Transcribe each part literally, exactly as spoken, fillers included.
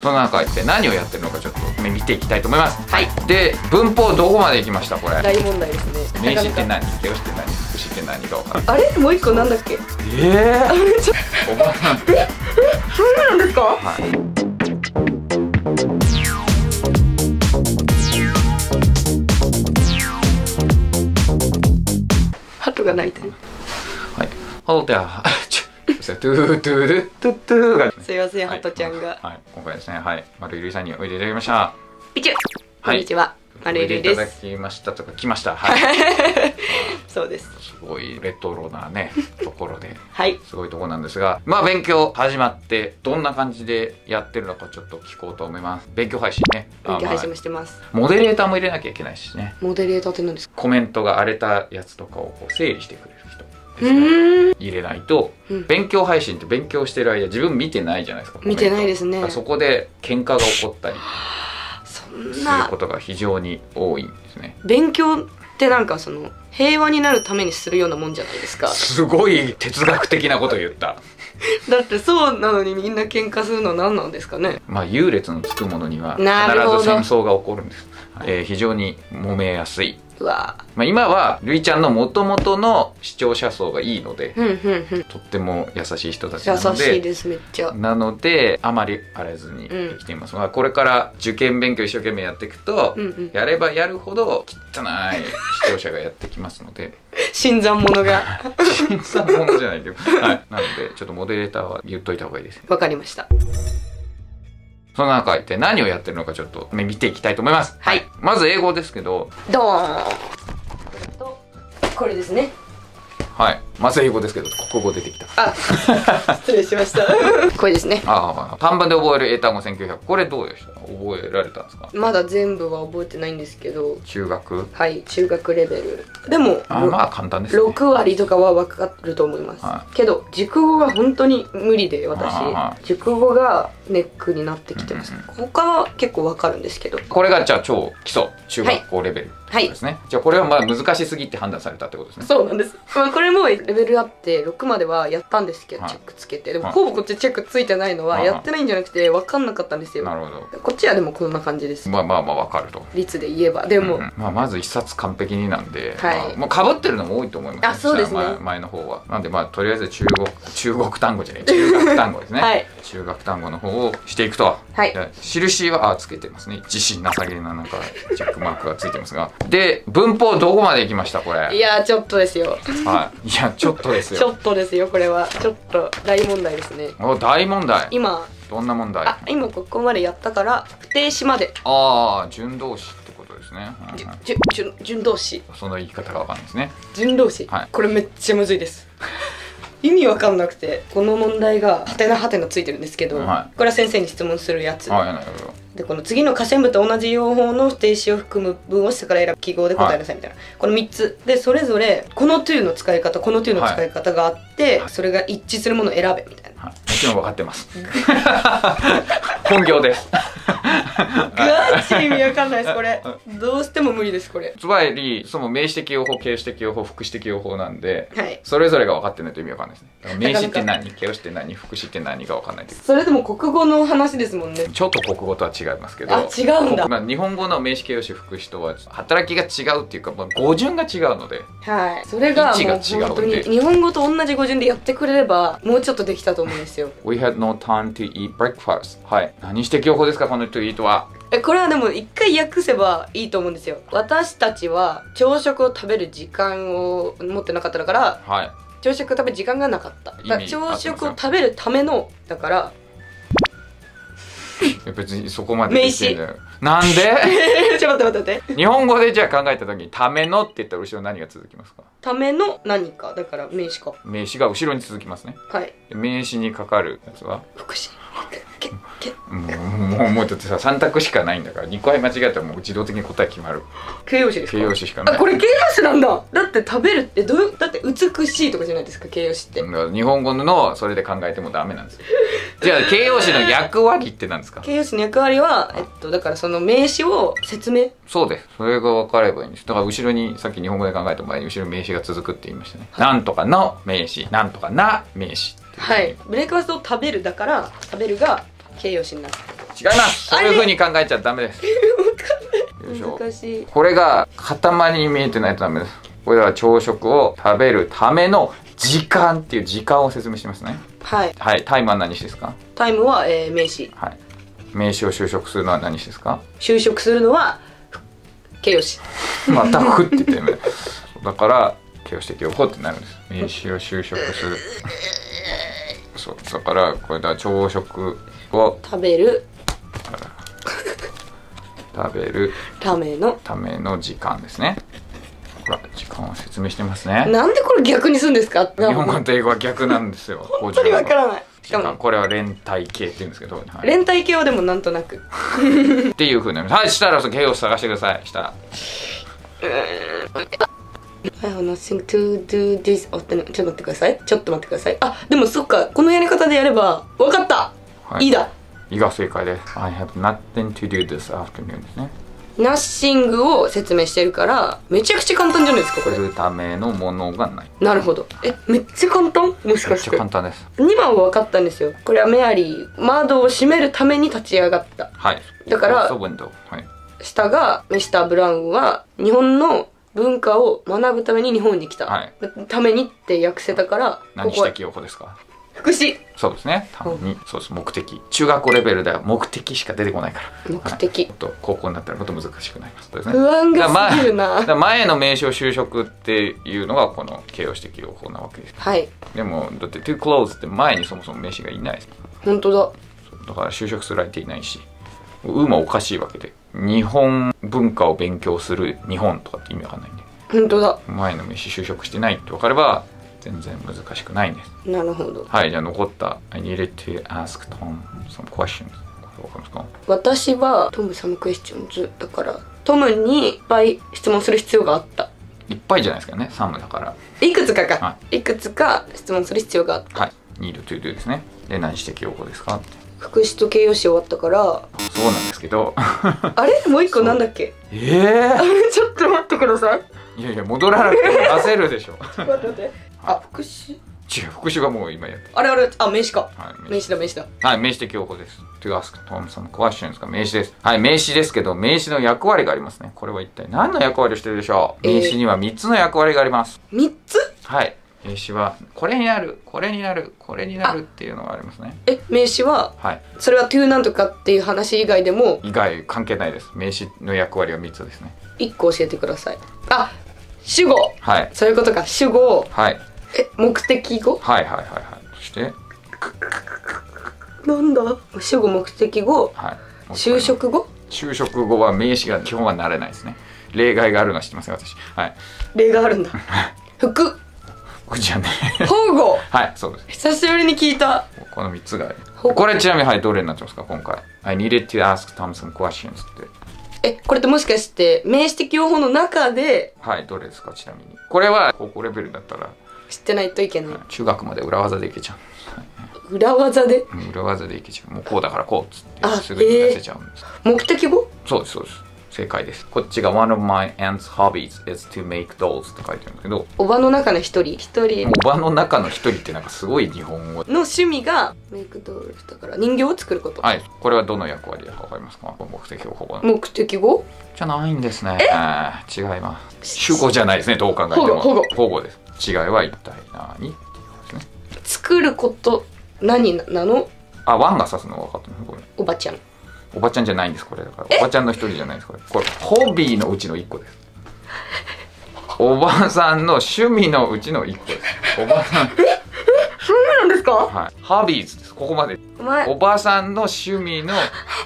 その中一体何をやってるのかちょっと見ていきたいと思います。はい。で、文法どこまでいきましたこれ？大問題ですね。名詞って何、形容詞って何、副詞って何が分かる？あれもう一個なんだっけ？ええー、ちょっとおばさんええそれなんですか？はい。がないで。はい。ハトちゃん、トゥートゥートゥトゥーが。すいません、ハトちゃんが。はい。今回ですね、はい、丸ゆりさんにおいでいただきました。ピチュ。こんにちは。丸ゆりです。いただきましたとか来ました。はい。そうです。すごいレトロなねところで、はい。すごいところなんですが、まあ勉強始まってどんな感じでやってるのかちょっと聞こうと思います。勉強配信ね。勉強配信もしてます。モデレーターも入れなきゃいけないしね。モデレーターって何ですか？コメントが荒れたやつとかをこう整理してくれる人。入れないと、勉強配信って勉強してる間自分見てないじゃないですか。見てないですね。そこで喧嘩が起こったりすることが非常に多いんですね。勉強ってなんかその平和になるためにするようなもんじゃないですか。すごい哲学的なこと言っただってそうなのにみんな喧嘩するのは何なんですかね。まあ優劣のつくものには必ず戦争が起こるんです。えー、非常に揉めやすい。まあ今はるいちゃんのもともとの視聴者層がいいので、とっても優しい人たちなので、優しいですめっちゃ。なのであまり荒れずにできていますが、うん、これから受験勉強一生懸命やっていくと、うん、うん、やればやるほど汚い視聴者がやってきますので新参者が新参者じゃないけど、はい、なのでちょっとモデレーターは言っといた方がいいですね。わかりました。その中で何をやってるのかちょっと見ていきたいと思います。はい。まず英語ですけど。ドーン。とこれですね。はい。まず英語ですけど、国語出てきた。あ、失礼しました。これですね。ああ、短パンで覚える英単語せんきゅうひゃく。これどうでした？覚えられたんですか？まだ全部は覚えてないんですけど。中学？はい、中学レベル。でも、あ、まあ簡単ですね。六割とかは分かると思います。はい、けど熟語が本当に無理で私、はい、熟語がネックになってきてます。他は結構分かるんですけど。これがじゃあ超基礎中学校レベルですね。はい、じゃあこれはまあ難しすぎって判断されたってことですね。そうなんです。まあこれもレベルあってろくまではやったんですけど、チェックつけて、でもほぼこっちチェックついてないのはやってないんじゃなくて分かんなかったんですよ。なるほど。こっちはでもこんな感じです。まあまあまあ分かると率で言えば。でもまあまずいっさつ完璧になんで、もうかぶってるのも多いと思います。あ、そうですね。前の方はなんでまあとりあえず中国中国単語じゃない中学単語ですね。中学単語の方をしていくと。印はあつけてますね。自信なさげななんかチェックマークがついてますが。で、文法どこまでいきましたこれ？いやちょっとですよ。はい、いやちょっとですよ。ちょっとですよ。これはちょっと大問題ですね。お、大問題。今どんな問題？あ、今ここまでやったから不定詞まで。ああ、準動詞ってことですね。じゅ、じゅ、準動詞。その言い方がわかんないですね。準動詞。はい。これめっちゃむずいです。意味わかんなくて、この問題がハテナハテナついてるんですけど、はい、これは先生に質問するやつ。ああ、なるほど。でこの次の下線部と同じ用法の不定詞を含む文を下から選ぶ記号で答えなさいみたいな、はい、このみっつでそれぞれこの to の使い方この to の使い方があって、はい、それが一致するものを選べみたいな、はい、もちろん分かってます本業ですガチ意味わかんないですこれどうしても無理ですこれ。つまりその名詞的用法形容詞的用法副詞的用法なんで、はい、それぞれが分かってないと意味わかんないですね。名詞って何形容詞って何副詞って何が分かんないです。それでも国語の話ですもんね。ちょっと国語とは違う違いますけど。あ、違うんだ。まあ日本語の名詞形容詞副詞とは働きが違うっていうか、まあ、語順が違うので、はい、それがもう本当に日本語と同じ語順でやってくれればもうちょっとできたと思うんですよ。We had no time to eat breakfast。はい。何して用法ですかこの to eat は？え、これはでも一回訳せばいいと思うんですよ。私たちは朝食を食べる時間を持ってなかっただから、はい、朝食を食べる時間がなかった。だから朝食を食べるためのだから。別にそこまで名詞なんでちょっと待って待って日本語でじゃあ考えた時に「ための」って言ったら後ろ何が続きますか？ための何かだから名詞か。名詞が後ろに続きますね。はい。名詞にかかるやつは副詞。もうもうちょっとささん択しかないんだからにかい間違えたらもう自動的に答え決まる。形容詞ですか？形容詞しかない。あ、これ形容詞なんだ。だって食べるってどういうだって美しいとかじゃないですか形容詞って。日本語のそれで考えてもダメなんですよ。じゃあ形容詞の役割って何ですか？形容詞の役割はえっとだからその名詞を説明。そうです。それが分かればいいんです。だから後ろにさっき日本語で考えた場合に後ろに名詞が続くって言いましたね。なんとかの名詞なんとかな名詞。はい。ブレイクファーストを食べるだから食べるが形容詞になる。違います。そういう風に考えちゃダメです。難しい。これが塊に見えてないとダメです。これは朝食を食べるための時間っていう時間を説明してますね。はい、はい、タイムは何日ですか？タイムは、えー、名詞。はい、名詞を就職するのは何詞ですか？就職するのは形容詞。またふって言ってるね。だから形容詞的用法ってなるんです。名詞を就職する。そうだからこれだ、朝食を食べる食べるためのための時間ですね。ほら時間を説明してますね。なんでこれ逆にするんですか？日本語と英語は逆なんですよ。本当にわからない。これは連帯形って言うんですけど、はい、連帯形はでもなんとなくっていう風になります。はい、したらその形を探してください。したら I have nothing to do this ちょっと待ってくださいちょっと待ってくださいあ、でもそっか、このやり方でやればわかった、はい、いいだいが正解です。 I have nothing to do this afternoon ですね。ナッシングを説明してるからめちゃくちゃ簡単じゃないですか。これするためのものがない。なるほど。え、めっちゃ簡単。もしかしてめっちゃ簡単です。にばんは分かったんですよ。これはメアリー、窓を閉めるために立ち上がった。はい、だから下がミスター・ブラウンは日本の文化を学ぶために日本に来た、はい、ためにって訳せたから。何指摘用法ですか？福祉。そうですね。たまに、うん、そうです。目的。中学校レベルでは目的しか出てこないから。目的。はい、と高校になったらもっと難しくなります。ですね。不安がすぎるな。だ前の名称就職っていうのがこの形容詞的用法なわけです。はい。でもだって to close って前にそもそも名詞がいないです。本当だ。だから就職する相手いないし、うもおかしいわけで、日本文化を勉強する日本とかって意味わかんないんで。本当だ。前の名詞就職してないってわかれば。全然難しくないんです。なるほど。はい、じゃあ残った「I needed to ask Tom some questions」これわかりますか？私はトムサムクエスチョンズだからトムにいっぱい質問する必要があった。いっぱいじゃないですかね、サムだからいくつかか、はい、いくつか質問する必要があった。はい、need to do ですね。で何指摘用法ですか？副詞と形容詞終わったからそうなんですけどあれもう一個なんだっけ？ええー、あれちょっと待ってください。いやいや戻らなくても焦るでしょ。ちょっと待って。あ、副詞？違う、副詞がもう今やった。あれあれ、あ、名詞か。はい、名詞だ、名詞だ。はい、名詞的用法です。to ask Tom some questions が名詞です。はい、名詞ですけど、名詞の役割がありますね。これは一体何の役割をしてるでしょう？名詞にはみっつの役割があります。みっつ？はい。名詞は、これになる、これになる、これになるっていうのがありますね。え、名詞は、はい、それは to なんとかっていう話以外でも。以外、関係ないです。名詞の役割はみっつですね。いっこ教えてください。あ、主語。はい。そういうことか、主語。はい。え、目的語？はいはいはいはい。そしてなんだ？主語、目的語、はい、就職語？就職語は名詞が基本はなれないですね。例外があるのは知ってますよ私。はい。例があるんだ。服。服じゃねえ。保護。はい、そうです。久しぶりに聞いた。このみっつがある。これちなみにはいどれになってますか今回。I needed to ask Tom some questions って。え、これってもしかして名詞的用法の中で？はい、どれですかちなみに。これは高校レベルだったら。知ってないといけない。中学まで裏技でいけちゃう。裏技で？裏技でいけちゃう。もうこうだからこうっつってすぐに出せちゃうんです。えー、目的語？そうですそうです。正解です。こっちが One of my aunt's hobbies is to make dolls って書いてあるんだけど。おばの中の一人。一人。おばの中の一人ってなんかすごい日本語。の趣味が make dolls だから人形を作ること。はい。これはどの役割だかわかりますか？目的語。目的語？じゃないんですね。違います。主語じゃないですね。どう考えても。保護。保護です。違いは一体何っていうことですね。作ること何なの？あ、ワンが指すの分かったね。これおばちゃん。おばちゃんじゃないんですこれだから。おばちゃんの一人じゃないですこれ。これホビーのうちの一個です。おばさんの趣味のうちの一個です。おばさん。ええそうなんですか？はい。ハビーズです。ここまで。お前。おばさんの趣味のう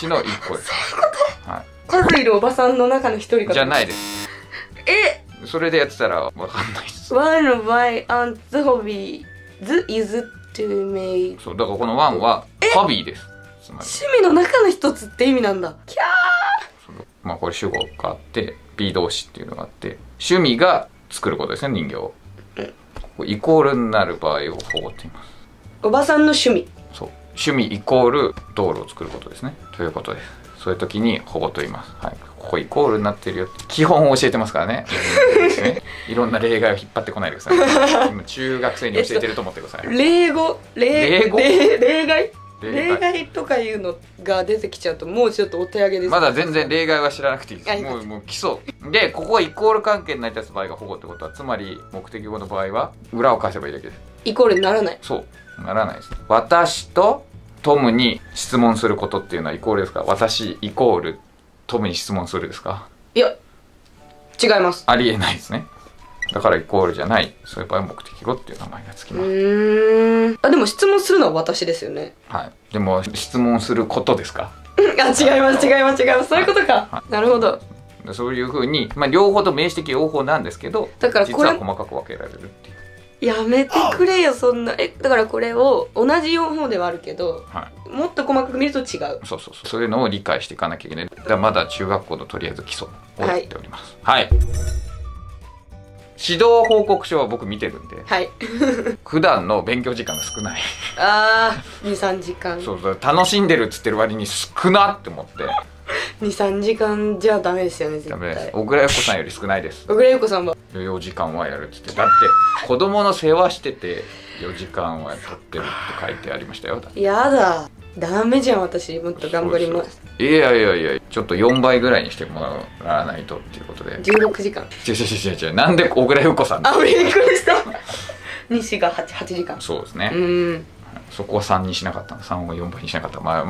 ちの一個です。そういうこと。はい。数いるおばさんの中の一人か。じゃないです。え。それでやってたらわかんないです。One of my aunt's hobbies is to make。そうだからこのワンはホビーです。つまり趣味の中の一つって意味なんだ。キャー。まあこれ主語があって、B 動詞っていうのがあって、趣味が作ることですね人形を。うん、イコールになる場合を保護って言います。おばさんの趣味。そう趣味イコール道路を作ることですね。ということです。そういう時に保護と言います。はい。ここイコールになってるよって基本を教えてますからね。いろんな例外を引っ張ってこないでください。今中学生に教えてると思ってください。例語、例、例外？例外とかいうのが出てきちゃうともうちょっとお手上げです。まだ全然例外は知らなくていいです。もうもう基礎で、ここはイコール関係に成り立つ場合が保護ってことは、つまり目的語の場合は裏を返せばいいだけです。イコールにならない。そうならないです。私とトムに質問することっていうのはイコールですか？私イコールトムに質問するですか？いや違います。ありえないですね。だからイコールじゃない。そういう場合は目的語っていう名前がつきます。うーん、あでも質問するのは私ですよね。はい。でも質問することですか？あ違います違います違います。そういうことか、はい、なるほど。そういうふうに、まあ、両方と名詞的用法なんですけど、だからこれ実は細かく分けられるっていう。やめてくれよそんな。えだからこれを同じ用法ではあるけど、はい、もっと細かく見ると違う。そうそうそう、そういうのを理解していかなきゃいけない。だからまだ中学校のとりあえず基礎をやっております。はい、はい指導報告書は僕見てるんで、はい、普段の勉強時間が少ない。ああ、にさんじかん。そうそう、楽しんでるっつってる割に少なって思って。にさんじかんじゃダメですよね絶対。ダメです。小倉優子さんより少ないです。小倉優子さんはよじかんはやるっつって、だって子供の世話しててよじかんはやってるって書いてありましたよ。だってやだ。ダメじゃん私、もっと頑張ります。いやいやいや、ちょっとよんばいぐらいにしてもらわないとっていうことで。じゅうろくじかん。違う違う違う違う、なんで小倉優子さん。あ、びっくりした。西がはちじかん。そうですね。うん。そこはさんにしなかったの、さんをよんばいにしなかった。まあ、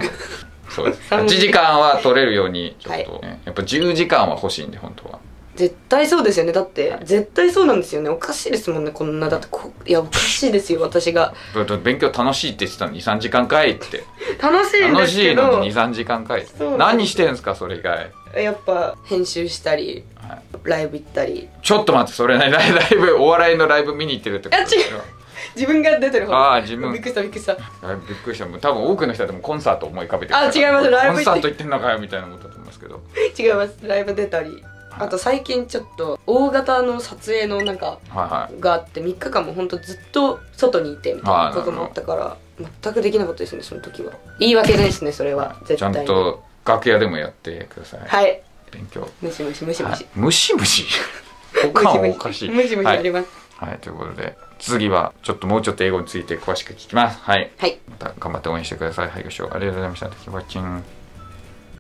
そうです。はちじかんは取れるように、ちょっと、ね、はい、やっぱじゅうじかんは欲しいんで、本当は。絶対そうですよね。だって絶対そうなんですよね。おかしいですもんねこんな。だってこいやおかしいですよ私が勉強楽しいって言ってたのににさんじかんかいって楽しいんですけど、楽しいのににさんじかんかい、何してんすかそれ以外。やっぱ編集したり、はい、ライブ行ったり。ちょっと待って、それ何、ライブ、お笑いのライブ見に行ってるってことですよ。自分が出てる方。ああ自分。びっくりしたびっくりした。びっくりした。多分多くの人でもコンサート思い浮かべてる。あ違いますライブ。コンサート行ってんのかよみたいなことだと思いますけど。違いますライブ出たり。あと最近ちょっと大型の撮影のなんかがあって、みっかかんもほんとずっと外にいてみたいなこともあったから、全くできなかったですねその時は。言い訳ですねそれは絶対に。ちゃんと楽屋でもやってください。はい、勉強ムシムシムシムシムシムシおかんおかしいムシムシあります。はい、ということで次はちょっともうちょっと英語について詳しく聞きます。はい、また頑張って応援してください。はい、ご視聴ありがとうございました。テキバチン。